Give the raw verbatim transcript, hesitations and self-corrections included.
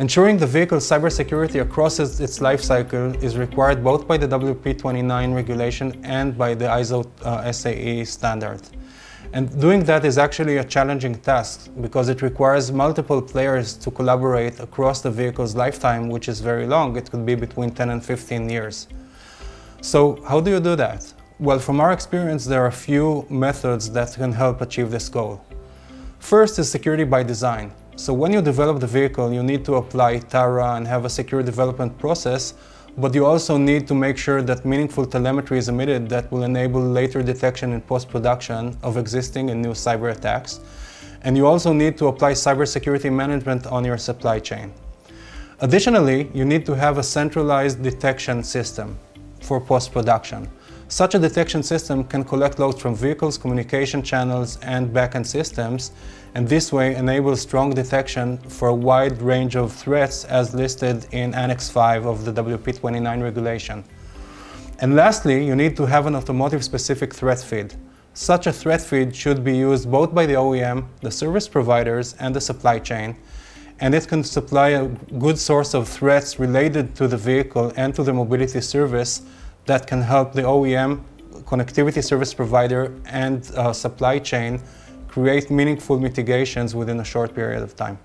Ensuring the vehicle's cybersecurity across its life cycle is required both by the W P twenty-nine regulation and by the I S O S A E standard. And doing that is actually a challenging task because it requires multiple players to collaborate across the vehicle's lifetime, which is very long. It could be between ten and fifteen years. So how do you do that? Well, from our experience, there are a few methods that can help achieve this goal. First is security by design. So when you develop the vehicle, you need to apply TARA and have a secure development process, but you also need to make sure that meaningful telemetry is emitted that will enable later detection in post-production of existing and new cyber attacks. And you also need to apply cybersecurity management on your supply chain. Additionally, you need to have a centralized detection system for post-production. Such a detection system can collect loads from vehicles, communication channels, and backend systems, and this way enables strong detection for a wide range of threats as listed in Annex five of the W P twenty-nine regulation. And lastly, you need to have an automotive-specific threat feed. Such a threat feed should be used both by the O E M, the service providers, and the supply chain, and it can supply a good source of threats related to the vehicle and to the mobility service that can help the O E M, connectivity service provider, and uh, supply chain create meaningful mitigations within a short period of time.